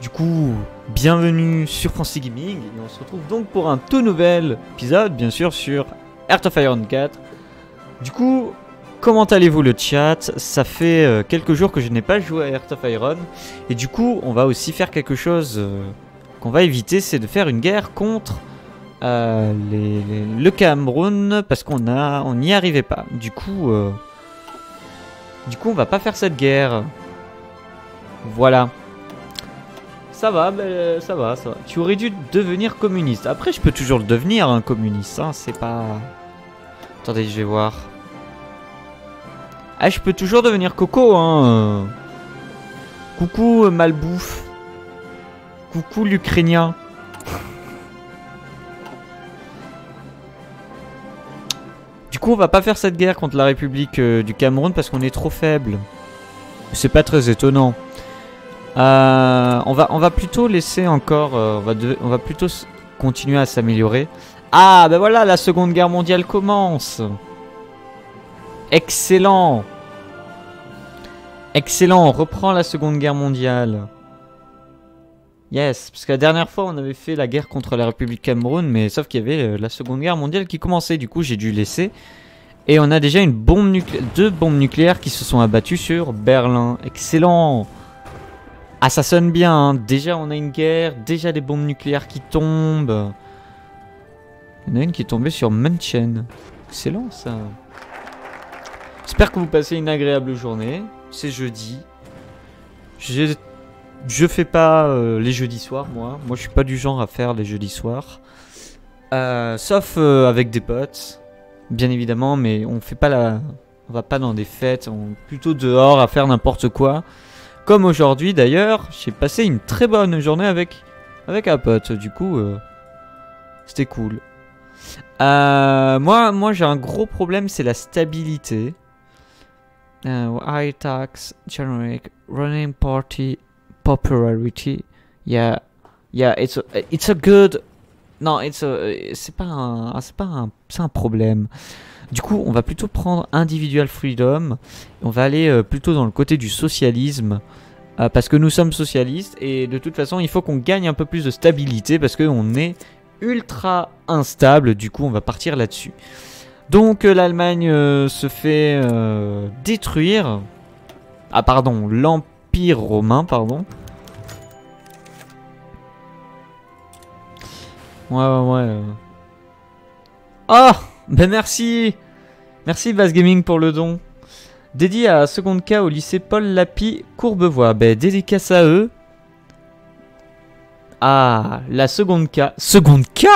Du coup, bienvenue sur Francie Gaming, et on se retrouve donc pour un tout nouvel épisode, bien sûr, sur Hearts of Iron 4. Du coup, comment allez-vous le chat? Ça fait quelques jours que je n'ai pas joué à Hearts of Iron, et du coup, on va aussi faire quelque chose qu'on va éviter, c'est de faire une guerre contre le Cameroun, parce qu'on n'y arrivait pas. Du coup, on va pas faire cette guerre. Voilà. Ça va. Tu aurais dû devenir communiste. Après, je peux toujours le devenir, un communiste. Hein, c'est pas... Attendez, je vais voir. Ah, je peux toujours devenir coco, hein. Coucou, malbouffe. Coucou, l'Ukrainien. Du coup, on va pas faire cette guerre contre la République du Cameroun parce qu'on est trop faible. C'est pas très étonnant. On va plutôt laisser encore... on va plutôt continuer à s'améliorer. Ah, ben voilà, la Seconde Guerre mondiale commence. Excellent. Excellent, on reprend la Seconde Guerre mondiale. Yes, parce que la dernière fois, on avait fait la guerre contre la République Cameroun, mais sauf qu'il y avait la Seconde Guerre mondiale qui commençait. Du coup, j'ai dû laisser. Et on a déjà une bombe nucléaire, 2 bombes nucléaires qui se sont abattues sur Berlin. Excellent. Ah, ça sonne bien, hein. Déjà on a une guerre, déjà des bombes nucléaires qui tombent. Il y en a une qui est tombée sur München. Excellent ça. J'espère que vous passez une agréable journée. C'est jeudi. Je fais pas les jeudis soirs, moi. Moi je suis pas du genre à faire les jeudis soirs. Sauf avec des potes, bien évidemment, mais on fait pas la... On va pas dans des fêtes, on est plutôt dehors à faire n'importe quoi. Comme aujourd'hui d'ailleurs, j'ai passé une très bonne journée avec un pote, du coup c'était cool. Moi j'ai un gros problème, c'est la stabilité. High tax, generic, running party, popularity. Yeah, it's a good... Non, c'est un problème. Du coup, on va plutôt prendre individual freedom. On va aller plutôt dans le côté du socialisme. Parce que nous sommes socialistes. Et de toute façon, il faut qu'on gagne un peu plus de stabilité. Parce qu'on est ultra instable. Du coup, on va partir là-dessus. Donc, l'Allemagne se fait détruire. Ah, pardon. L'Empire romain, pardon. Ouais. Oh! Ben merci! Merci Bass Gaming pour le don. Dédié à Seconde K au lycée Paul Lapi, Courbevoie. Ben dédicace à eux. Ah, la Seconde K. Seconde K?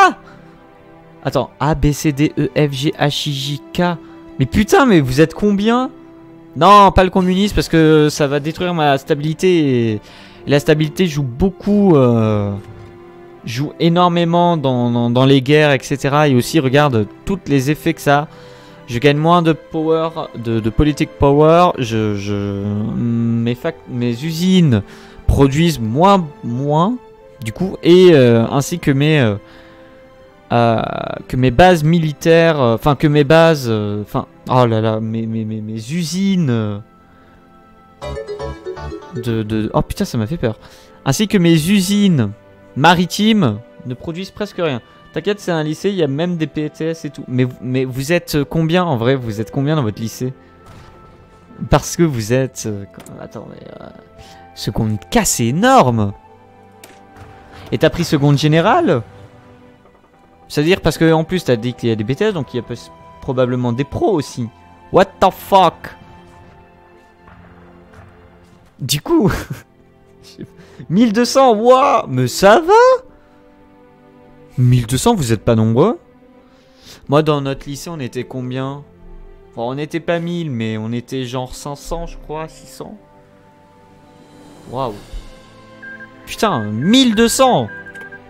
Attends, A, B, C, D, E, F, G, H, I, J, K. Mais putain, mais vous êtes combien? Non, pas le communisme parce que ça va détruire ma stabilité. Et la stabilité joue beaucoup... joue énormément dans les guerres, etc. Et aussi, regarde tous les effets que ça a. Je gagne moins de power, de politique power. Mes usines produisent moins du coup, et ainsi que mes bases militaires, enfin que mes bases, enfin oh là là, mes usines oh putain, ça m'a fait peur. Ainsi que mes usines maritimes ne produisent presque rien. T'inquiète, c'est un lycée, il y a même des PTS et tout. Mais vous êtes combien en vrai? Vous êtes combien dans votre lycée? Parce que vous êtes... attendez... Seconde K, c'est énorme. Et t'as pris seconde générale? C'est-à-dire parce que en plus t'as dit qu'il y a des BTS, donc il y a probablement des pros aussi. What the fuck? Du coup... 1200, waouh, mais ça va? 1200, vous êtes pas nombreux? Moi, dans notre lycée, on était combien? Enfin, on n'était pas 1000, mais on était genre 500, je crois, 600. Waouh. Putain, 1200!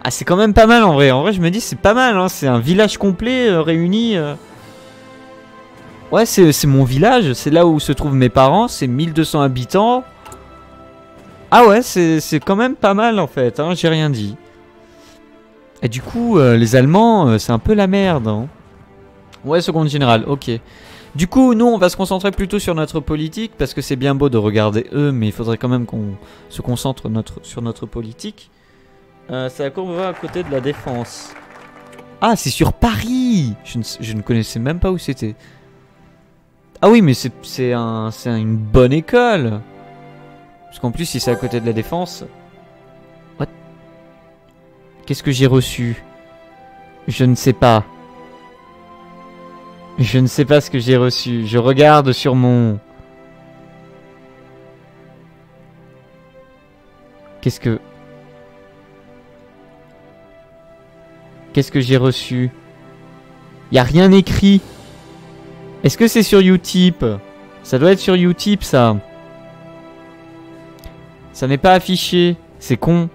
Ah, c'est quand même pas mal en vrai. En vrai, je me dis, c'est pas mal, hein. C'est un village complet réuni. Ouais, c'est mon village, c'est là où se trouvent mes parents, c'est 1200 habitants. Ah ouais, c'est quand même pas mal en fait, hein, j'ai rien dit. Et du coup, les Allemands, c'est un peu la merde. Hein. Ouais, seconde générale, ok. Du coup, nous, on va se concentrer plutôt sur notre politique, parce que c'est bien beau de regarder eux, mais il faudrait quand même qu'on se concentre sur notre politique. C'est à Courbevoie, à côté de la Défense. Ah, c'est sur Paris. Je ne connaissais même pas où c'était. Ah oui, mais c'est une bonne école. Parce qu'en plus, si c'est à côté de la Défense... What? Qu'est-ce que j'ai reçu? Je ne sais pas. Je ne sais pas ce que j'ai reçu. Je regarde sur mon... Qu'est-ce que j'ai reçu? Y a rien écrit. Est-ce que c'est sur uTip? Ça doit être sur uTip, ça. Ça n'est pas affiché. C'est con.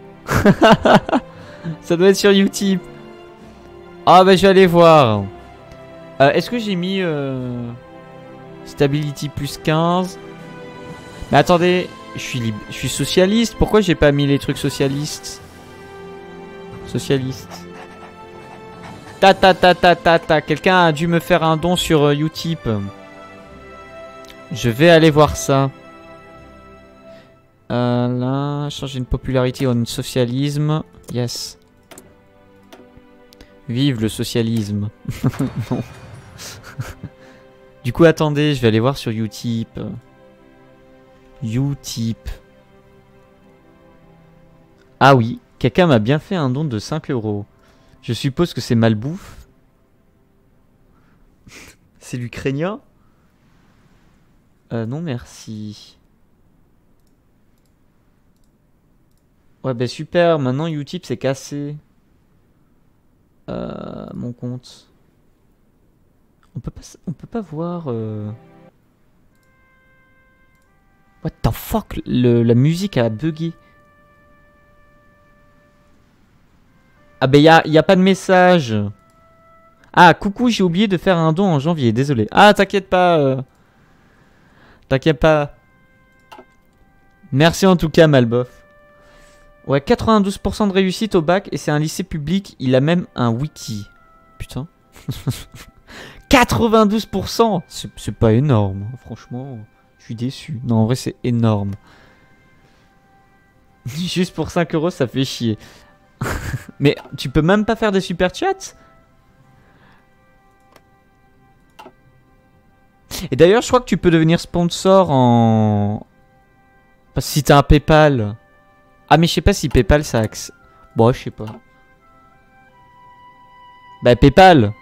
Ça doit être sur uTip. Ah bah je vais aller voir. Est-ce que j'ai mis Stability plus 15? Mais attendez, je suis socialiste. Pourquoi j'ai pas mis les trucs socialistes? Socialiste. Quelqu'un a dû me faire un don sur uTip. Je vais aller voir ça. Là, changer une popularité en socialisme. Yes. Vive le socialisme. Non. Du coup, attendez, je vais aller voir sur uTip. uTip. Ah oui, quelqu'un m'a bien fait un don de 5 €. Je suppose que c'est malbouffe. C'est l'ukrainien. Non merci. Ouais bah super, maintenant uTip c'est cassé. Mon compte. On peut pas voir... What the fuck, la musique a bugué. Ah bah y a pas de message. Ah coucou, j'ai oublié de faire un don en janvier, désolé. Ah t'inquiète pas. T'inquiète pas. Merci en tout cas Malboff. Ouais, 92% de réussite au bac et c'est un lycée public, il a même un wiki. Putain. 92%, c'est pas énorme, franchement, je suis déçu. Non en vrai c'est énorme. Juste pour 5 €, ça fait chier. Mais tu peux même pas faire des super chats. Et d'ailleurs je crois que tu peux devenir sponsor en... Parce que si t'as un Paypal. Ah mais je sais pas si Paypal ça axe. Bon je sais pas. Bah Paypal.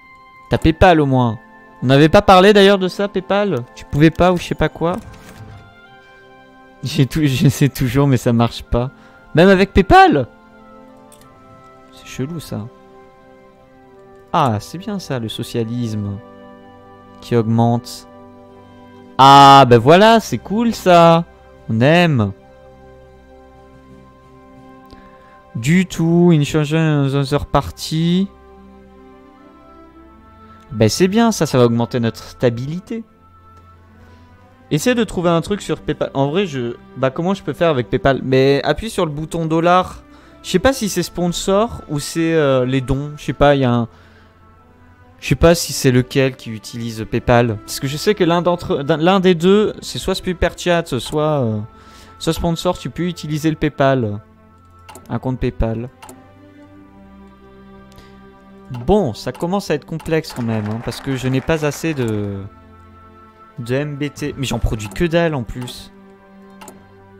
T'as Paypal au moins. On n'avait pas parlé d'ailleurs de ça, Paypal. Tu pouvais pas ou je sais pas quoi. J'essaie toujours mais ça marche pas. Même avec Paypal. Chelou ça. Ah c'est bien ça le socialisme qui augmente. Ah ben voilà c'est cool ça. On aime. Du tout une change other party. Ben c'est bien ça, ça va augmenter notre stabilité. Essaye de trouver un truc sur PayPal. En vrai je... Bah comment je peux faire avec PayPal? Mais appuie sur le bouton $. Je sais pas si c'est sponsor ou c'est les dons. Je sais pas, il y a un... Je sais pas si c'est lequel qui utilise PayPal. Parce que je sais que l'un des deux, c'est soit Super Chat, soit sponsor, tu peux utiliser le PayPal. Un compte PayPal. Bon, ça commence à être complexe quand même. Hein, parce que je n'ai pas assez de MBT. Mais j'en produis que dalle en plus.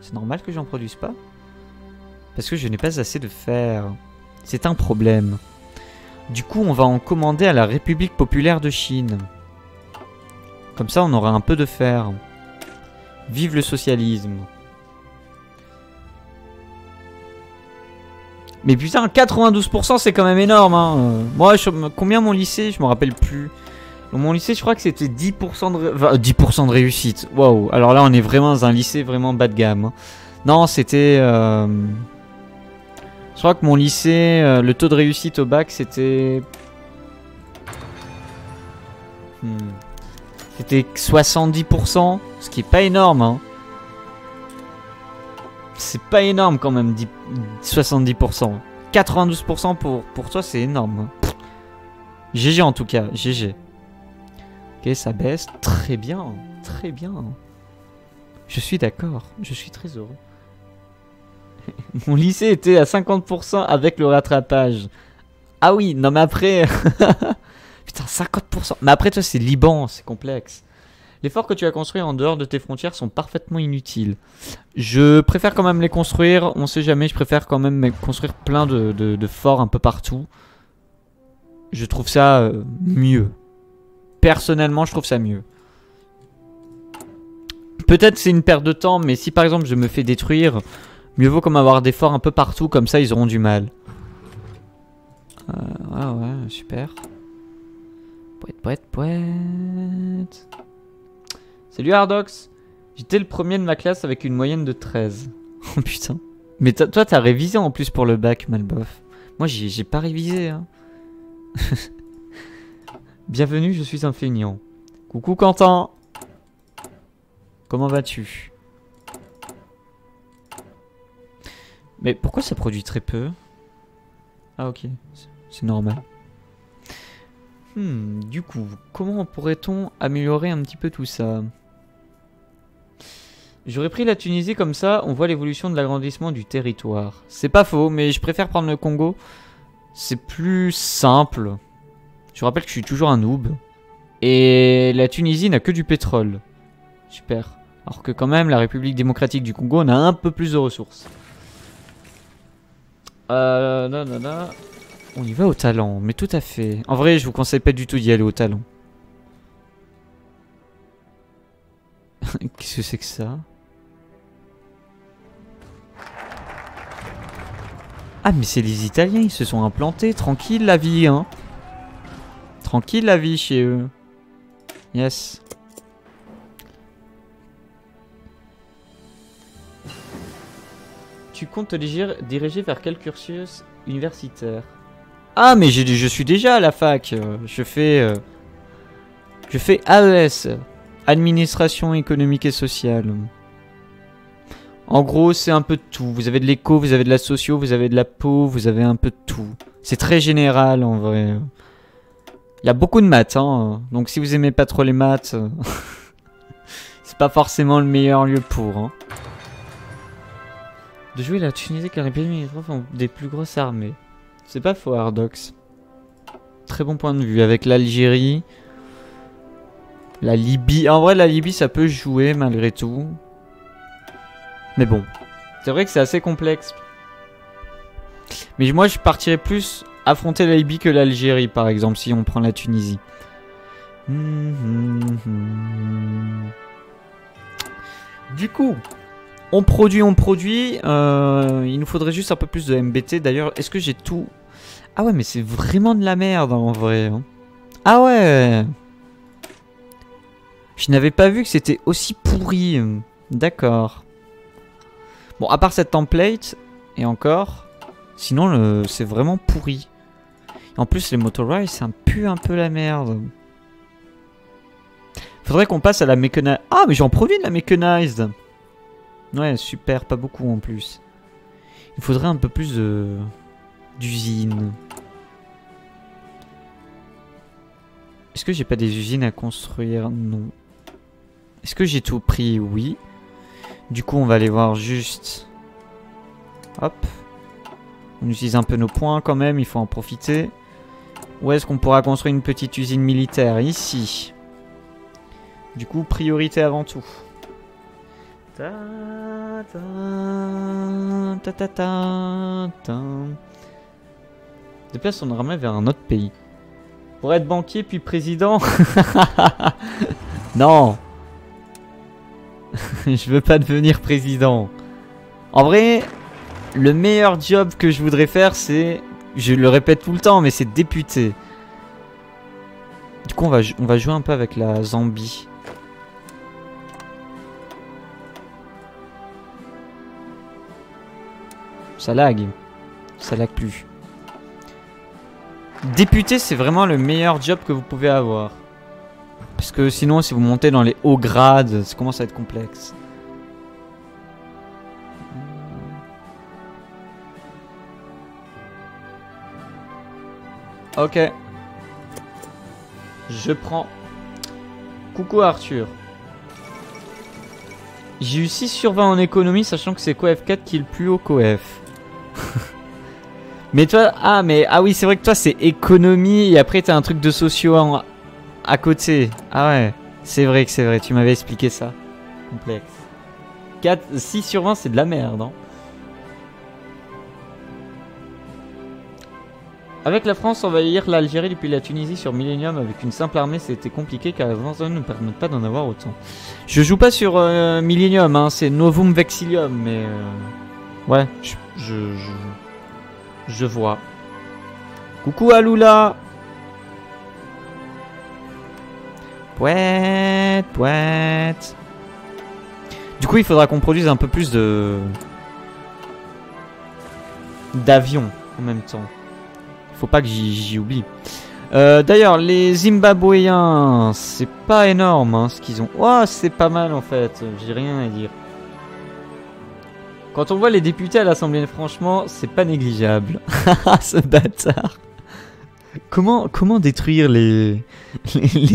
C'est normal que j'en produise pas. Parce que je n'ai pas assez de fer. C'est un problème. Du coup, on va en commander à la République populaire de Chine. Comme ça, on aura un peu de fer. Vive le socialisme. Mais putain, 92% c'est quand même énorme. Hein. Moi, combien mon lycée? Je me rappelle plus. Mon lycée, je crois que c'était 10% de, 10% de réussite. Waouh. Alors là, on est vraiment dans un lycée vraiment bas de gamme. Non, c'était... Je crois que mon lycée, le taux de réussite au bac, c'était... C'était 70%, ce qui est pas énorme. Hein. C'est pas énorme quand même, 70%. 92% pour toi, c'est énorme. Pff. GG en tout cas, GG. Ok, ça baisse. Très bien. Très bien. Je suis d'accord. Je suis très heureux. Mon lycée était à 50% avec le rattrapage. Ah oui, non mais après... Putain, 50%. Mais après, toi, c'est Liban, c'est complexe. Les forts que tu as construits en dehors de tes frontières sont parfaitement inutiles. Je préfère quand même les construire. On sait jamais, je préfère quand même construire plein de forts un peu partout. Je trouve ça mieux. Personnellement, je trouve ça mieux. Peut-être c'est une perte de temps, mais si par exemple je me fais détruire, mieux vaut comme avoir des forts un peu partout, comme ça ils auront du mal. Ah ouais, super. Poète, poète, poète. Salut Hardox. J'étais le premier de ma classe avec une moyenne de 13. Oh putain. Mais toi t'as révisé en plus pour le bac, Malbof. Moi j'ai pas révisé hein. Bienvenue, je suis un feignant. Coucou Quentin. Comment vas-tu? Mais pourquoi ça produit très peu? Ah ok, c'est normal. Du coup, comment pourrait-on améliorer un petit peu tout ça? J'aurais pris la Tunisie comme ça, on voit l'évolution de l'agrandissement du territoire. C'est pas faux, mais je préfère prendre le Congo. C'est plus simple. Je rappelle que je suis toujours un noob. Et la Tunisie n'a que du pétrole. Super. Alors que quand même, la République démocratique du Congo, on a un peu plus de ressources. On y va au talent, mais tout à fait. En vrai, je vous conseille pas du tout d'y aller au talent. Qu'est-ce que c'est que ça? Ah, mais c'est les Italiens, ils se sont implantés. Tranquille la vie, hein. Tranquille la vie chez eux. Yes. Tu comptes te diriger vers quel cursus universitaire? Ah mais je suis déjà à la fac, je fais AES, Administration économique et sociale. En gros c'est un peu de tout, vous avez de l'éco, vous avez de la socio, vous avez de la peau, vous avez un peu de tout. C'est très général en vrai. Il y a beaucoup de maths, hein. Donc si vous aimez pas trop les maths, c'est pas forcément le meilleur lieu pour. Hein. De jouer la Tunisie car les pays ont des plus grosses armées. C'est pas faux, Hardox. Très bon point de vue. Avec l'Algérie, la Libye. En vrai, la Libye, ça peut jouer malgré tout. Mais bon, c'est vrai que c'est assez complexe. Mais moi, je partirais plus affronter la Libye que l'Algérie, par exemple, si on prend la Tunisie. Du coup... On produit, il nous faudrait juste un peu plus de MBT. D'ailleurs, est-ce que j'ai tout? Ah ouais, mais c'est vraiment de la merde en vrai. Ah ouais. Je n'avais pas vu que c'était aussi pourri. D'accord. Bon, à part cette template, et encore, sinon c'est vraiment pourri. En plus, les motorized, ça pue un peu la merde. Faudrait qu'on passe à la mechanized. Ah, mais j'en produis de la mechanized. Ouais, super, pas beaucoup en plus. Il faudrait un peu plus de... d'usines. Est-ce que j'ai pas des usines à construire? Non. Est-ce que j'ai tout pris? Oui. Du coup, on va aller voir juste... Hop. On utilise un peu nos points quand même, il faut en profiter. Où est-ce qu'on pourra construire une petite usine militaire? Ici. Du coup, priorité avant tout. Ta ta ta ta ta ta. Déplace son armée vers un autre pays. Pour être banquier puis président. Non. Je veux pas devenir président. En vrai, le meilleur job que je voudrais faire, c'est... Je le répète tout le temps, mais c'est député. Du coup, on va jouer un peu avec la Zambie. Ça lag plus. Député, c'est vraiment le meilleur job que vous pouvez avoir. Parce que sinon, si vous montez dans les hauts grades, ça commence à être complexe. Ok. Je prends. Coucou Arthur. J'ai eu 6 sur 20 en économie, sachant que c'est coef 4 qui est le plus haut coef. Mais toi... Ah, mais... Ah oui, c'est vrai que toi, c'est économie et après, t'as un truc de sociaux en... à côté. Ah ouais. C'est vrai. Tu m'avais expliqué ça. Complexe. 6 sur 20, c'est de la merde, hein. Avec la France, envahir l'Algérie depuis la Tunisie sur Millennium avec une simple armée, c'était compliqué car les zone ne permettent pas d'en avoir autant. Je joue pas sur Millennium, hein, c'est Novum Vexilium, mais... Ouais, je vois. Coucou Aloula. Pouette, pouette. Du coup, il faudra qu'on produise un peu plus de... d'avions en même temps. Faut pas que j'y oublie. D'ailleurs, les Zimbabwéens, c'est pas énorme hein, ce qu'ils ont. Oh, c'est pas mal en fait, j'ai rien à dire. Quand on voit les députés à l'Assemblée, franchement, c'est pas négligeable. Ce bâtard. Comment détruire les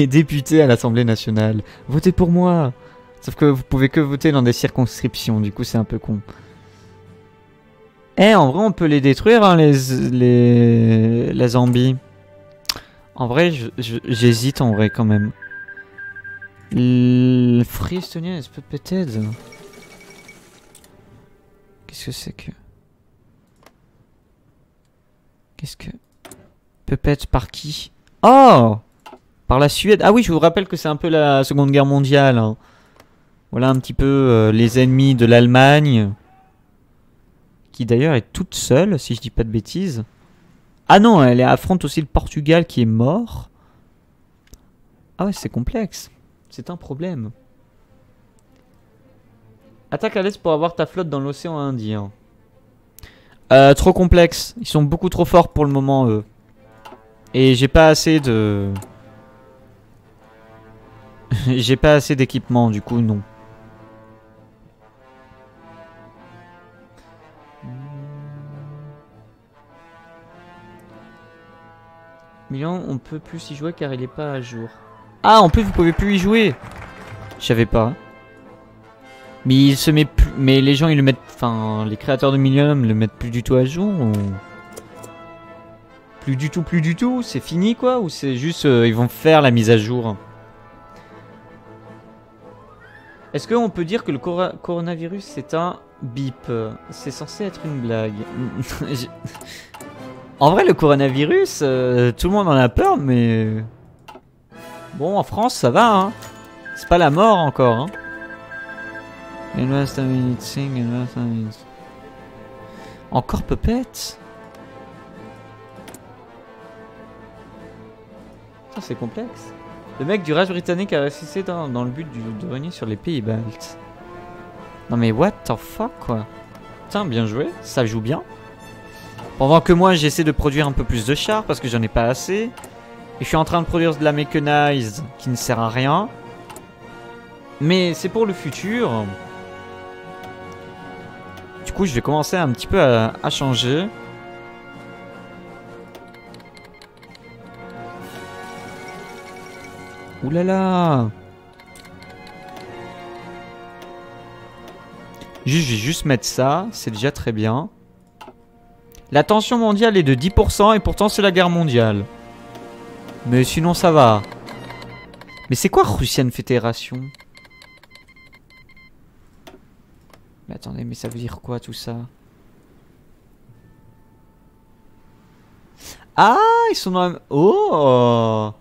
députés à l'Assemblée nationale? Votez pour moi. Sauf que vous pouvez que voter dans des circonscriptions, du coup c'est un peu con. Eh, en vrai, on peut les détruire, hein, les zombies. En vrai, j'hésite, en vrai, quand même. Le Freestownia, est-ce que peut-être... Qu'est-ce que c'est que... Qu'est-ce que... Peut-être par qui? Oh! Par la Suède. Ah oui, je vous rappelle que c'est un peu la Seconde Guerre mondiale. Hein. Voilà un petit peu les ennemis de l'Allemagne... qui d'ailleurs est toute seule, si je dis pas de bêtises. Ah non, elle affronte aussi le Portugal qui est mort. Ah ouais, c'est complexe. C'est un problème. Attaque à l'est pour avoir ta flotte dans l'océan Indien. Trop complexe. Ils sont beaucoup trop forts pour le moment, eux. Et j'ai pas assez de... j'ai pas assez d'équipement, du coup, non. Milium, on peut plus y jouer car il est pas à jour. Ah, en plus vous pouvez plus y jouer. Je savais pas. Mais il se met plus... mais les gens ils le mettent, enfin les créateurs de Milium le mettent plus du tout à jour. Ou... plus du tout, c'est fini quoi, ou c'est juste ils vont faire la mise à jour. Est-ce qu'on peut dire que le coronavirus c'est un bip? C'est censé être une blague. En vrai, le coronavirus, tout le monde en a peur, mais... Bon, en France, ça va, hein. C'est pas la mort, encore, hein. Encore Puppet. Putain, c'est complexe. Le mec du Reich britannique a ressuscité dans le but de régner sur les pays baltes. Non mais what the fuck, quoi. Putain, bien joué, ça joue bien. Pendant que moi j'essaie de produire un peu plus de chars parce que j'en ai pas assez. Et je suis en train de produire de la mechanized qui ne sert à rien. Mais c'est pour le futur. Du coup je vais commencer un petit peu à changer. Oulala. Juste, je vais juste mettre ça, c'est déjà très bien. La tension mondiale est de 10% et pourtant c'est la guerre mondiale. Mais sinon ça va. Mais c'est quoi Russian Fédération? Mais attendez, mais ça veut dire quoi tout ça? Ah, ils sont dans la... Oh!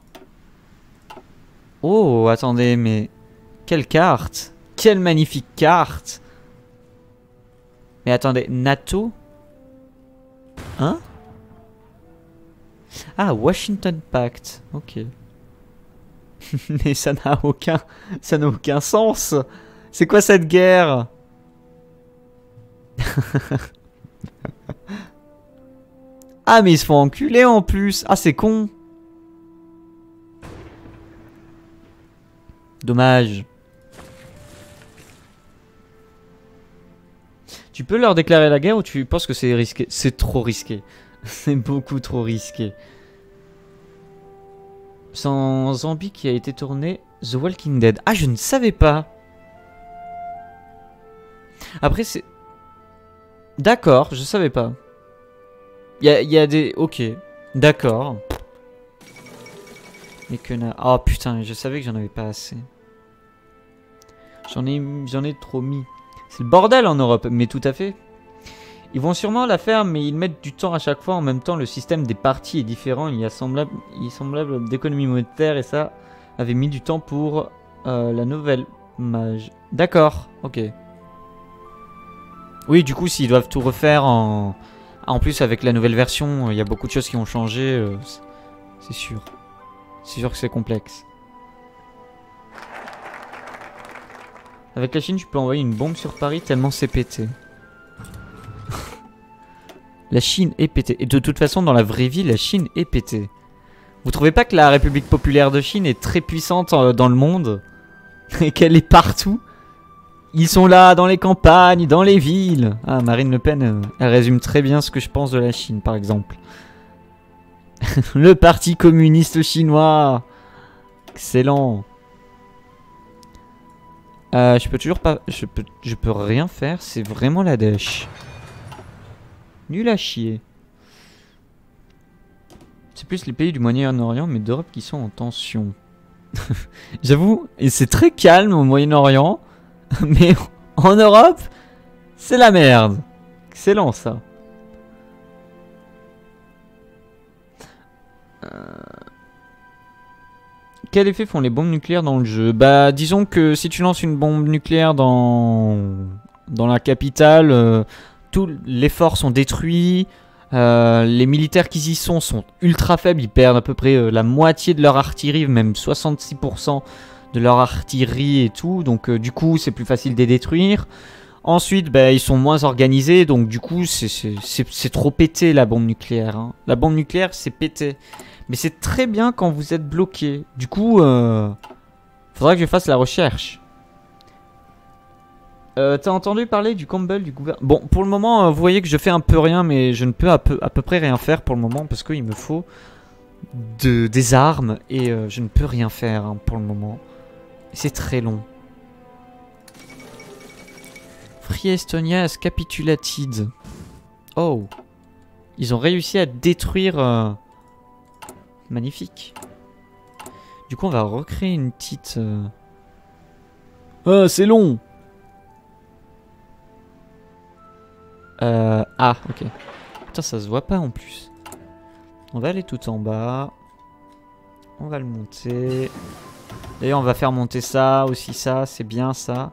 Oh, attendez, mais... Quelle carte! Quelle magnifique carte! Mais attendez, NATO? Hein? Ah, Washington Pact. Ok. Mais ça n'a aucun... ça n'a aucun sens. C'est quoi cette guerre? Ah, mais ils se font enculer en plus. Ah, c'est con. Dommage. Tu peux leur déclarer la guerre ou tu penses que c'est risqué? C'est trop risqué. C'est beaucoup trop risqué. Sans Zambie qui a été tourné The Walking Dead. Ah, je ne savais pas. Après, c'est... D'accord, je savais pas. Il y a des... Ok, d'accord. Mais que... Oh putain, je savais que j'en avais pas assez. J'en ai trop mis. C'est le bordel en Europe, mais tout à fait. Ils vont sûrement la faire, mais ils mettent du temps à chaque fois. En même temps, le système des partis est différent. Il est semblable d'économie monétaire, et ça avait mis du temps pour la nouvelle mage. D'accord, ok. Oui, du coup, s'ils doivent tout refaire en... En plus, avec la nouvelle version, il y a beaucoup de choses qui ont changé. C'est sûr. C'est sûr que c'est complexe. Avec la Chine, tu peux envoyer une bombe sur Paris tellement c'est pété. La Chine est pétée. Et de toute façon, dans la vraie vie, la Chine est pétée. Vous trouvez pas que la République populaire de Chine est très puissante dans le monde? Et qu'elle est partout? Ils sont là, dans les campagnes, dans les villes. Ah, Marine Le Pen, elle résume très bien ce que je pense de la Chine, par exemple. Le Parti communiste chinois. Excellent. Je peux toujours pas... Je peux rien faire, c'est vraiment la dèche. Nul à chier. C'est plus les pays du Moyen-Orient, mais d'Europe qui sont en tension. J'avoue, et c'est très calme au Moyen-Orient, mais en Europe, c'est la merde. Excellent ça. Quel effet font les bombes nucléaires dans le jeu? Bah, disons que si tu lances une bombe nucléaire dans la capitale, tous les forts sont détruits, les militaires qui y sont ultra faibles, ils perdent à peu près la moitié de leur artillerie, même 66% de leur artillerie et tout, donc du coup c'est plus facile de les détruire. Ensuite, bah, ils sont moins organisés, donc du coup c'est trop pété la bombe nucléaire. Hein. La bombe nucléaire c'est pété. Mais c'est très bien quand vous êtes bloqué. Du coup, faudra que je fasse la recherche. T'as entendu parler du Campbell du gouvernement? Bon, pour le moment, vous voyez que je fais un peu rien, mais je ne peux à peu près rien faire pour le moment parce qu'il me faut des armes et je ne peux rien faire hein, pour le moment. C'est très long. Priestonia has capitulated. Oh, ils ont réussi à détruire. Magnifique. Du coup, on va recréer une petite. Ah, c'est long. Ah, ok. Putain, ça se voit pas en plus. On va aller tout en bas. On va le monter. Et on va faire monter ça, aussi ça. C'est bien ça.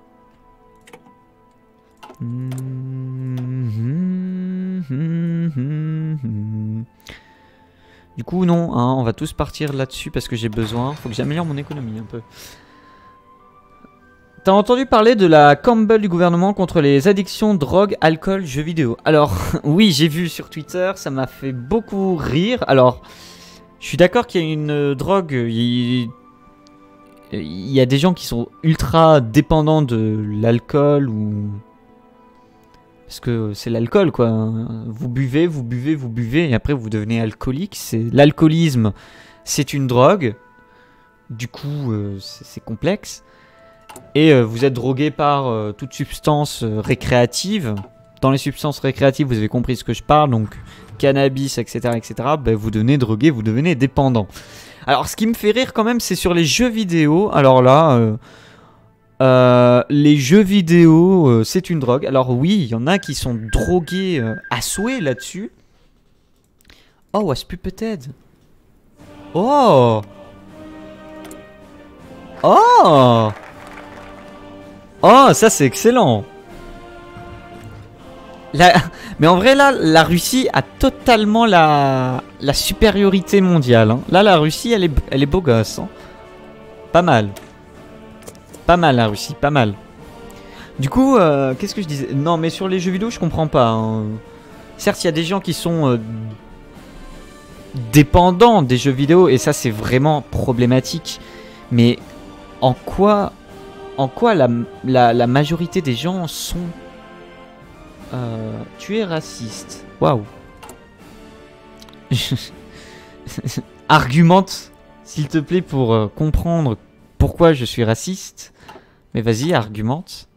Du coup, non, hein, on va tous partir là-dessus parce que j'ai besoin. Faut que j'améliore mon économie un peu. T'as entendu parler de la campagne du gouvernement contre les addictions, drogue, alcool, jeux vidéo. Alors, oui, j'ai vu sur Twitter, ça m'a fait beaucoup rire. Alors, je suis d'accord qu'il y a une drogue, il y a des gens qui sont ultra dépendants de l'alcool ou... Parce que c'est l'alcool, quoi. Vous buvez, vous buvez, vous buvez, et après vous devenez alcoolique. L'alcoolisme, c'est une drogue. Du coup, c'est complexe. Et vous êtes drogué par toute substance récréative. Dans les substances récréatives, vous avez compris ce que je parle, donc cannabis, etc., etc. Ben, vous devenez drogué, vous devenez dépendant. Alors, ce qui me fait rire quand même, c'est sur les jeux vidéo. Alors là, les jeux vidéo, c'est une drogue. Alors oui, il y en a qui sont drogués à souhait là-dessus. Oh, à ce peut-être. Oh. Oh. Oh, ça c'est excellent. Mais en vrai là, la Russie a totalement la supériorité mondiale. Hein. Là, la Russie, elle est beau gosse. Hein. Pas mal. Pas mal la Russie, pas mal. Du coup, qu'est-ce que je disais? Non, mais sur les jeux vidéo, je comprends pas. Hein. Certes, il y a des gens qui sont dépendants des jeux vidéo, et ça c'est vraiment problématique. Mais en quoi... En quoi la majorité des gens sont... tu es raciste. Waouh. Argumente, s'il te plaît, pour comprendre pourquoi je suis raciste. Mais vas-y, argumente.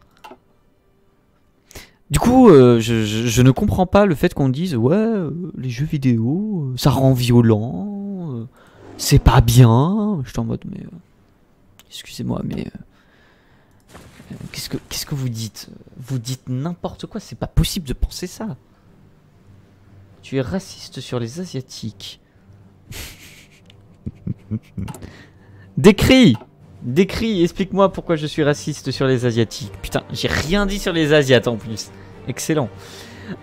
Du coup, je ne comprends pas le fait qu'on dise « Ouais, les jeux vidéo, ça rend violent, c'est pas bien. » Je suis en mode « Mais... excusez-moi, mais... qu'est-ce que vous dites? Vous dites n'importe quoi, c'est pas possible de penser ça. Tu es raciste sur les Asiatiques. Décris! Décris, explique-moi pourquoi je suis raciste sur les Asiatiques. Putain, j'ai rien dit sur les Asiates en plus. Excellent.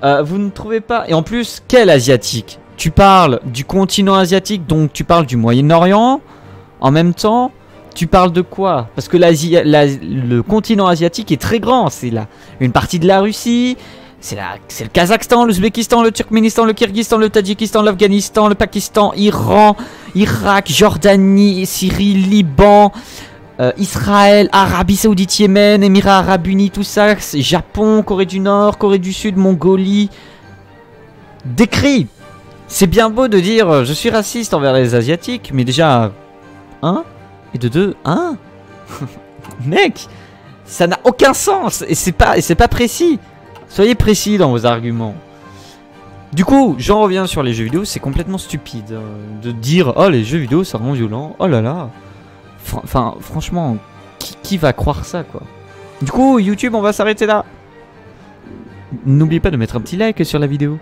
Vous ne trouvez pas... Et en plus, quel Asiatique? Tu parles du continent asiatique, donc tu parles du Moyen-Orient. En même temps, tu parles de quoi? Parce que le continent asiatique est très grand. C'est une partie de la Russie, c'est le Kazakhstan, l'Ouzbékistan, le Turkménistan, le Kyrgyzstan, le Tadjikistan, l'Afghanistan, le Pakistan, Iran, Irak, Jordanie, Syrie, Liban, Israël, Arabie Saoudite, Yémen, Émirats Arabes Unis, tout ça, Japon, Corée du Nord, Corée du Sud, Mongolie. Décrit. C'est bien beau de dire je suis raciste envers les Asiatiques, mais déjà, un, et de deux, un. Mec, ça n'a aucun sens, et c'est pas précis. Soyez précis dans vos arguments. Du coup, j'en reviens sur les jeux vidéo. C'est complètement stupide de dire « Oh, les jeux vidéo, ça rend violent. Oh là là !» Enfin, franchement, qui va croire ça, quoi? Du coup, YouTube, on va s'arrêter là. N'oubliez pas de mettre un petit like sur la vidéo.